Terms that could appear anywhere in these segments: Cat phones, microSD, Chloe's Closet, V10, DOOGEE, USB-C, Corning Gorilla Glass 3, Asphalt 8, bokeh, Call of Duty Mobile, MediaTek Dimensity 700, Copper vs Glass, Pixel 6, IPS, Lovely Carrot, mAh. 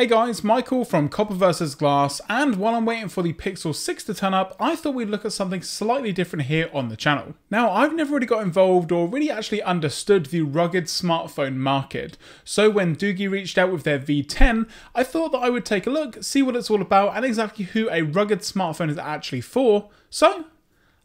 Hey guys, Michael from Copper vs Glass, and while I'm waiting for the Pixel 6 to turn up, I thought we'd look at something slightly different here on the channel. Now, I've never really got involved or really actually understood the rugged smartphone market, so when DOOGEE reached out with their V10, I thought that I would take a look, see what it's all about, and exactly who a rugged smartphone is actually for, so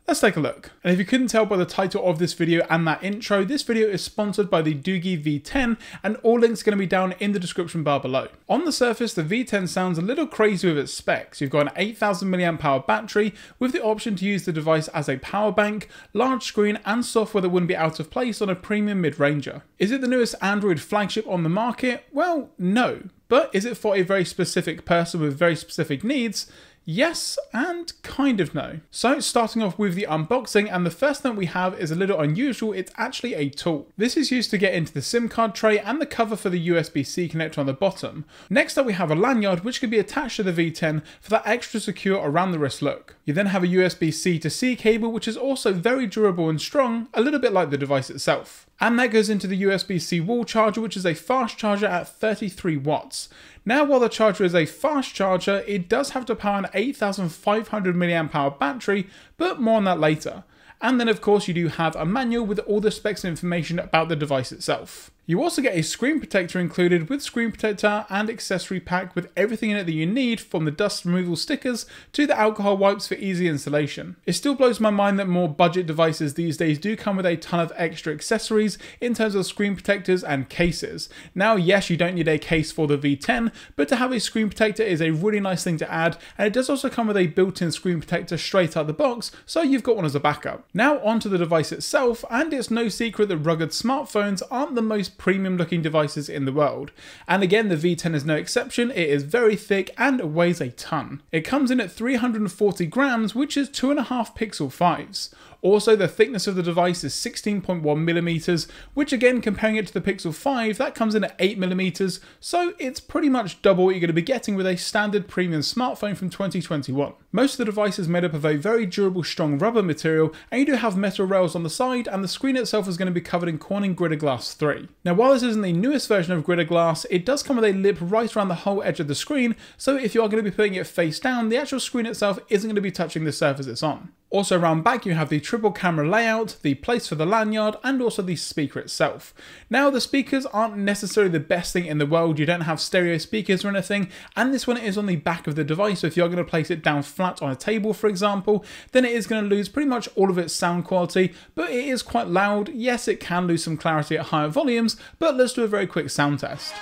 let's take a look. And if you couldn't tell by the title of this video and that intro, this video is sponsored by the DOOGEE V10, and all links are going to be down in the description bar below. On the surface, the V10 sounds a little crazy with its specs. You've got an 8,000 mAh battery with the option to use the device as a power bank, large screen, and software that wouldn't be out of place on a premium mid-ranger. Is it the newest Android flagship on the market? Well, no. But is it for a very specific person with very specific needs? Yes, and kind of no. So starting off with the unboxing, and the first thing we have is a little unusual. It's actually a tool. This is used to get into the SIM card tray and the cover for the USB-C connector on the bottom. Next up we have a lanyard which can be attached to the V10 for that extra secure around the wrist look. You then have a USB-C to C cable which is also very durable and strong, a little bit like the device itself. And that goes into the USB-C wall charger, which is a fast charger at 33 watts. Now, while the charger is a fast charger, it does have to power an 8,500 mAh battery, but more on that later. And then of course you do have a manual with all the specs and information about the device itself. You also get a screen protector included with screen protector and accessory pack with everything in it that you need, from the dust removal stickers to the alcohol wipes for easy installation. It still blows my mind that more budget devices these days do come with a ton of extra accessories in terms of screen protectors and cases. Now yes, you don't need a case for the V10, but to have a screen protector is a really nice thing to add, and it does also come with a built-in screen protector straight out of the box, so you've got one as a backup. Now onto the device itself, and it's no secret that rugged smartphones aren't the most premium looking devices in the world, and again the V10 is no exception. It is very thick and weighs a ton. It comes in at 340 grams, which is 2.5 pixel 5s. Also, the thickness of the device is 16.1 millimeters, which again, comparing it to the Pixel 5, that comes in at 8 millimeters, so it's pretty much double what you're going to be getting with a standard premium smartphone from 2021. Most of the device is made up of a very durable, strong rubber material, and you do have metal rails on the side, and the screen itself is going to be covered in Corning Gorilla Glass 3. Now, while this isn't the newest version of Gorilla Glass, it does come with a lip right around the whole edge of the screen, so if you are going to be putting it face down, the actual screen itself isn't going to be touching the surface it's on. Also around back you have the triple camera layout, the place for the lanyard, and also the speaker itself. Now the speakers aren't necessarily the best thing in the world. You don't have stereo speakers or anything, and this one is on the back of the device, so if you're going to place it down flat on a table for example, then it is going to lose pretty much all of its sound quality, but it is quite loud. Yes, it can lose some clarity at higher volumes, but let's do a very quick sound test.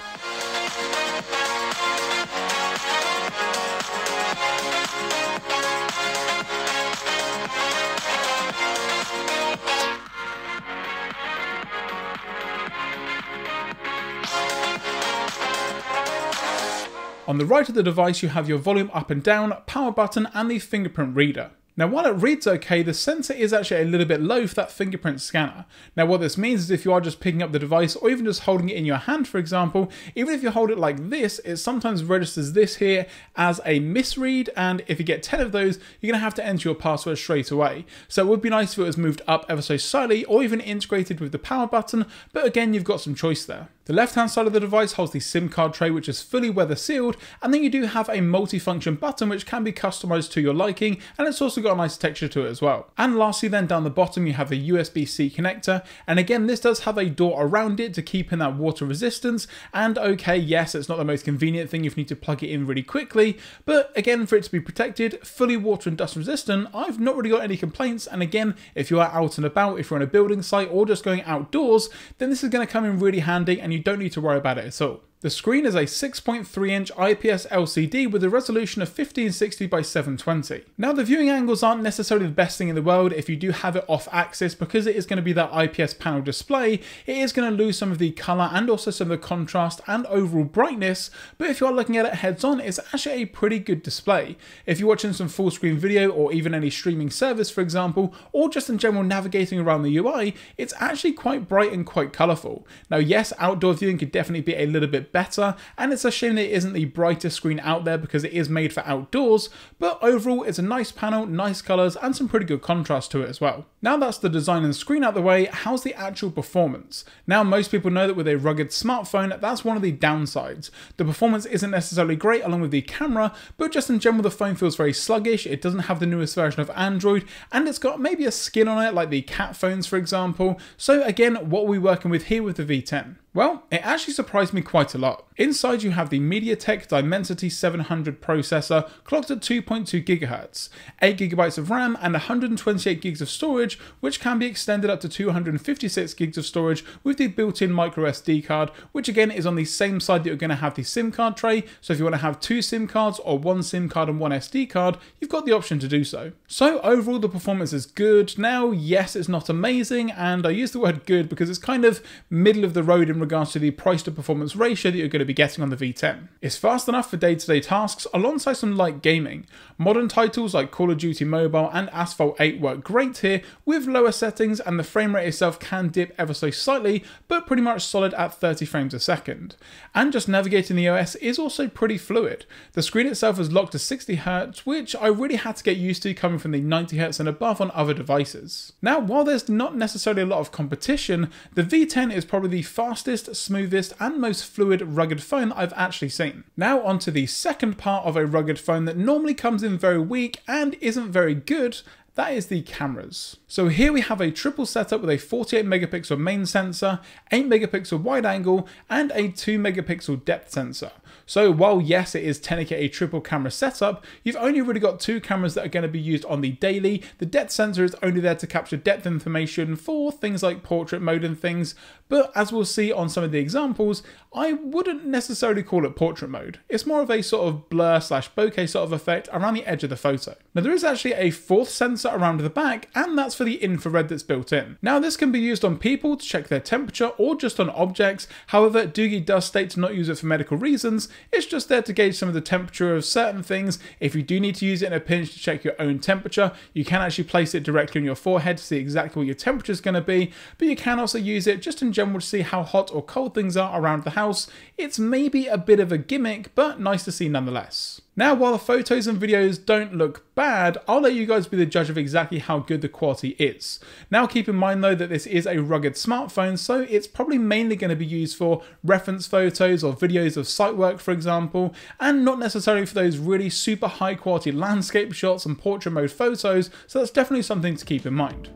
On the right of the device you have your volume up and down, power button, and the fingerprint reader. Now while it reads okay, the sensor is actually a little bit low for that fingerprint scanner. Now what this means is if you are just picking up the device or even just holding it in your hand for example, even if you hold it like this, it sometimes registers this here as a misread, and if you get 10 of those, you're going to have to enter your password straight away. So it would be nice if it was moved up ever so slightly or even integrated with the power button, but again you've got some choice there. The left hand side of the device holds the SIM card tray which is fully weather sealed, and then you do have a multifunction button which can be customized to your liking, and it's also got a nice texture to it as well. And lastly then down the bottom you have the USB-C connector, and again this does have a door around it to keep in that water resistance, and okay, yes it's not the most convenient thing if you need to plug it in really quickly, but again for it to be protected, fully water and dust resistant, I've not really got any complaints, and again if you are out and about, if you're on a building site or just going outdoors, then this is going to come in really handy and you don't need to worry about it at all. The screen is a 6.3-inch IPS LCD with a resolution of 1560 by 720. Now the viewing angles aren't necessarily the best thing in the world if you do have it off axis, because it is going to be that IPS panel display. It is going to lose some of the colour and also some of the contrast and overall brightness, but if you are looking at it heads on, it's actually a pretty good display. If you're watching some full screen video or even any streaming service for example, or just in general navigating around the UI, it's actually quite bright and quite colourful. Now yes, outdoor viewing could definitely be a little bit bit better, and it's a shame that it isn't the brightest screen out there because it is made for outdoors, but overall it's a nice panel, nice colours, and some pretty good contrast to it as well. Now that's the design and screen out the way, how's the actual performance? Now most people know that with a rugged smartphone, that's one of the downsides. The performance isn't necessarily great along with the camera, but just in general the phone feels very sluggish, it doesn't have the newest version of Android, and it's got maybe a skin on it like the Cat phones for example. So again, what are we working with here with the V10? Well, it actually surprised me quite a lot. Inside you have the MediaTek Dimensity 700 processor, clocked at 2.2 GHz, 8 GB of RAM and 128 gigs of storage, which can be extended up to 256 gigs of storage with the built-in microSD card, which again is on the same side that you're going to have the SIM card tray, so if you want to have two SIM cards or one SIM card and one SD card, you've got the option to do so. So overall the performance is good. Now, yes, it's not amazing, and I use the word good because it's kind of middle of the road in regards to the price to performance ratio that you're going to be getting on the V10. It's fast enough for day-to-day tasks alongside some light gaming. Modern titles like Call of Duty Mobile and Asphalt 8 work great here with lower settings, and the frame rate itself can dip ever so slightly but pretty much solid at 30 frames a second. And just navigating the OS is also pretty fluid. The screen itself is locked to 60Hz, which I really had to get used to coming from the 90Hz and above on other devices. Now while there's not necessarily a lot of competition, the V10 is probably the fastest, smoothest and most fluid rugged phone I've actually seen. Now onto the second part of a rugged phone that normally comes in very weak and isn't very good, that is the cameras. So here we have a triple setup with a 48 megapixel main sensor, 8 megapixel wide angle and a 2 megapixel depth sensor. So while yes it is technically a triple camera setup, you've only really got two cameras that are going to be used on the daily. The depth sensor is only there to capture depth information for things like portrait mode and things, but as we'll see on some of the examples, I wouldn't necessarily call it portrait mode. It's more of a sort of blur slash bokeh sort of effect around the edge of the photo. Now there is actually a fourth sensor around the back, and that's for the infrared that's built in. Now this can be used on people to check their temperature or just on objects. However, DOOGEE does state to not use it for medical reasons. It's just there to gauge some of the temperature of certain things. If you do need to use it in a pinch to check your own temperature, you can actually place it directly on your forehead to see exactly what your temperature is going to be, but you can also use it just in general to see how hot or cold things are around the house. It's maybe a bit of a gimmick, but nice to see nonetheless. Now while the photos and videos don't look bad, I'll let you guys be the judge of exactly how good the quality is. Now keep in mind though that this is a rugged smartphone, so it's probably mainly going to be used for reference photos or videos of site work for example, and not necessarily for those really super high quality landscape shots and portrait mode photos, so that's definitely something to keep in mind.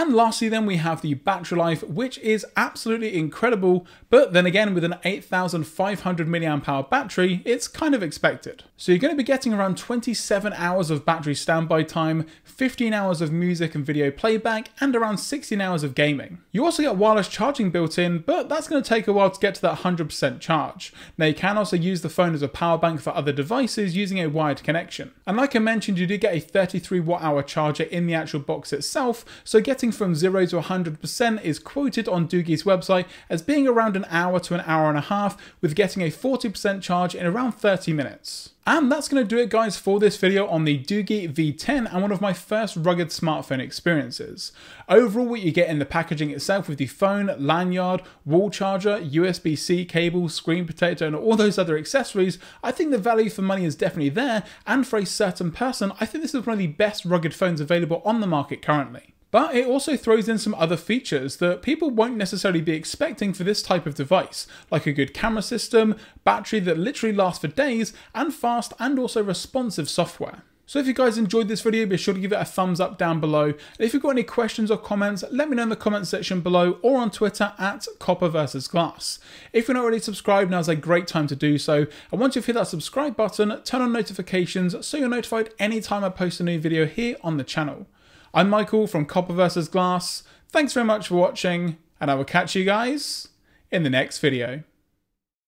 And lastly, then we have the battery life, which is absolutely incredible. But then again, with an 8,500 milliamp hour battery, it's kind of expected. So you're going to be getting around 27 hours of battery standby time, 15 hours of music and video playback, and around 16 hours of gaming. You also get wireless charging built in, but that's going to take a while to get to that 100% charge. Now you can also use the phone as a power bank for other devices using a wired connection. And like I mentioned, you do get a 33 watt hour charger in the actual box itself, so getting from 0 to 100% is quoted on DOOGEE's website as being around an hour to an hour and a half, with getting a 40% charge in around 30 minutes. And that's going to do it, guys, for this video on the DOOGEE V10 and one of my first rugged smartphone experiences. Overall, what you get in the packaging itself with the phone, lanyard, wall charger, USB-C cable, screen protector, and all those other accessories, I think the value for money is definitely there, and for a certain person, I think this is one of the best rugged phones available on the market currently. But it also throws in some other features that people won't necessarily be expecting for this type of device, like a good camera system, battery that literally lasts for days, and fast and also responsive software. So if you guys enjoyed this video, be sure to give it a thumbs up down below. And if you've got any questions or comments, let me know in the comment section below or on Twitter at Copper vs Glass. If you're not already subscribed, now's a great time to do so. And once you've hit that subscribe button, turn on notifications so you're notified anytime I post a new video here on the channel. I'm Michael from Copper vs Glass. Thanks very much for watching, and I will catch you guys in the next video.